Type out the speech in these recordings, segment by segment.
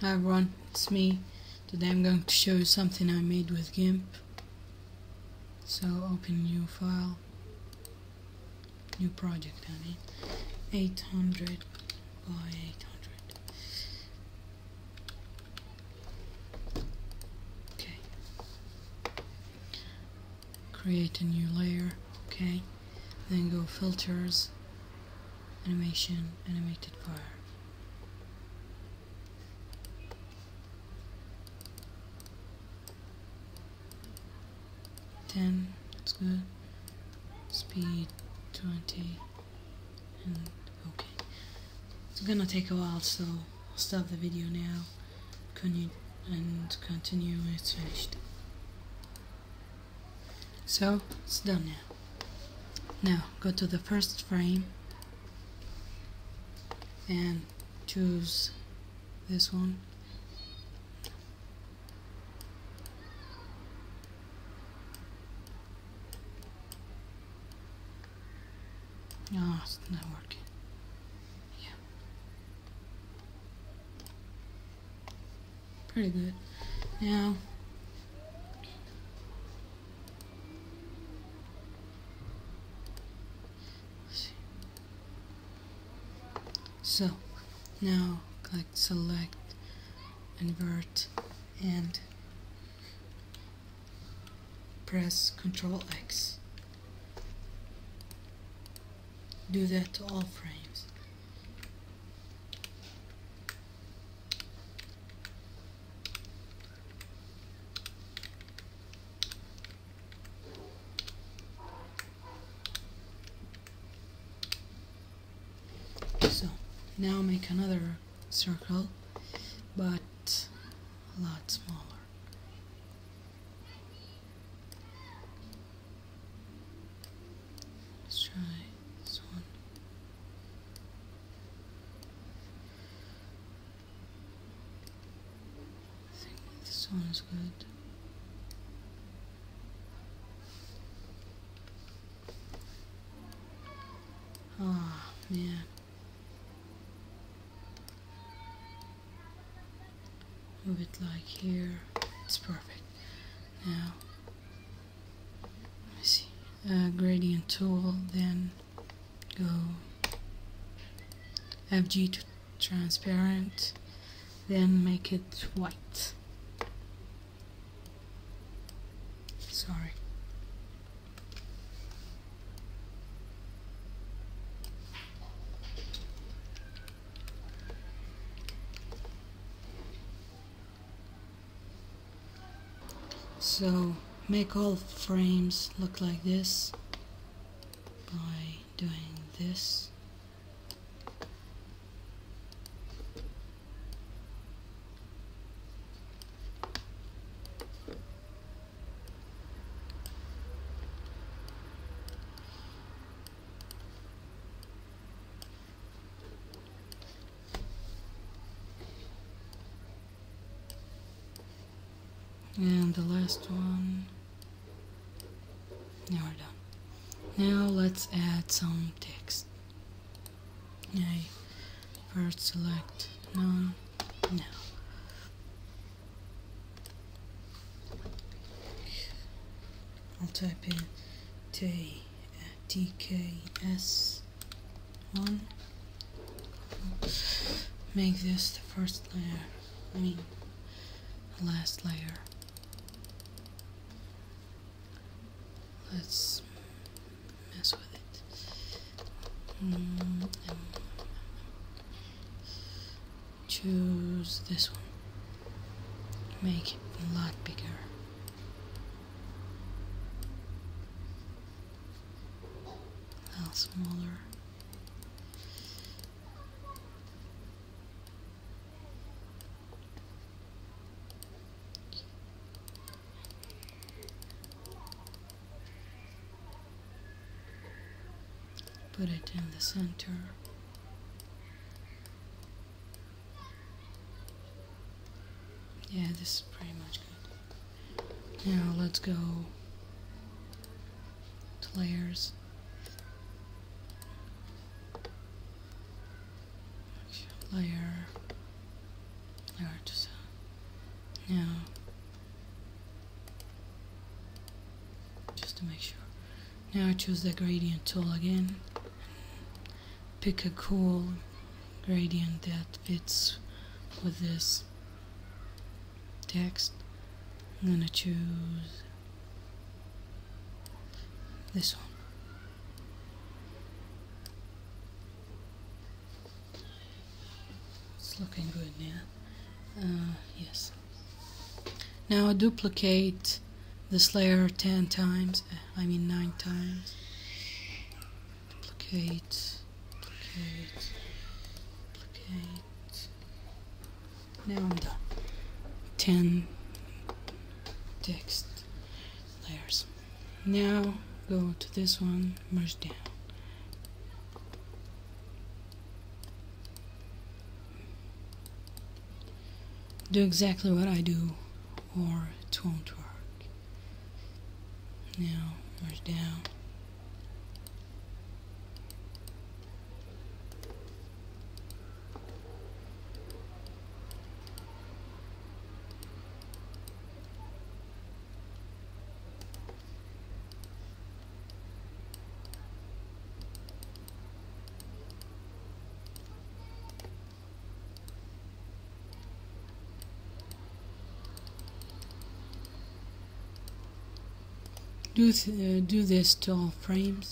Hi everyone, it's me. Today I'm going to show you something I made with GIMP. So open new file, new project. I mean, 800 by 800. Okay. Create a new layer. Okay. Then go filters, animation, animated fire. It's good. Speed 20, and okay. It's gonna take a while, so I'll stop the video now. Continue when it's finished. So it's done now. Now go to the first frame and choose this one. No, it's not working. Yeah. Pretty good. Now, let's see. So, now click select, invert, and press Ctrl X. Do that to all frames. So now make another circle, but a lot smaller. Let's try. This one is good. Ah, man. Move it like here. It's perfect. Now, let me see. Gradient tool, then go FG to transparent, then make it white. Sorry. So make all frames look like this by doing this. And the last one. Now we're done. Now let's add some text. I first select none. Now I'll type in TDKS 1. Make this the first layer. I mean, the last layer. Let's mess with it. Choose this one. Make it a lot bigger. A little smaller. Put it in the center. Yeah, this is pretty much good. Now let's go to layers. Layer Start. Now, just to make sure. Now I choose the gradient tool again. Pick a cool gradient that fits with this text. I'm gonna choose this one. It's looking good now. Yes. Now I duplicate this layer 9 times. Duplicate. Now I'm done. 10 text layers. Now go to this one, merge down. Do exactly what I do, or it won't work. Now merge down. Do this to all frames.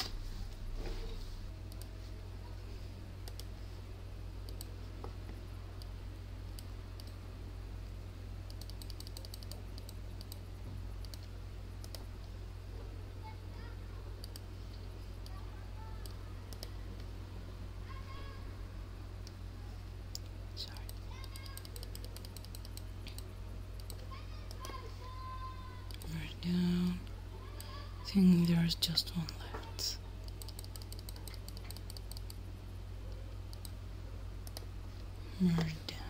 I think there's just one left. Merge down.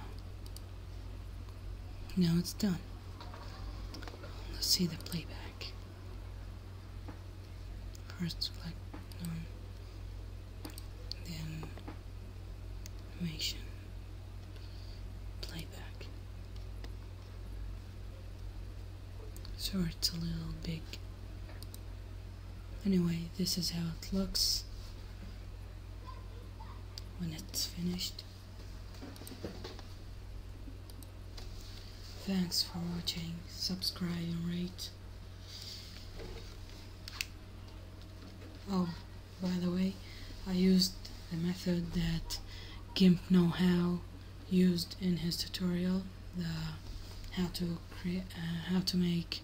Now it's done. Let's see the playback. First select none, then animation. Playback. So it's a little big. Anyway, this is how it looks when it's finished. Thanks for watching. Subscribe and rate. Oh, by the way, I used the method that Gimp Know-How used in his tutorial, the how to make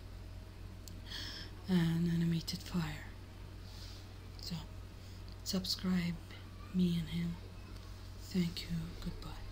an animated fire. So, subscribe me and him. Thank you. Goodbye.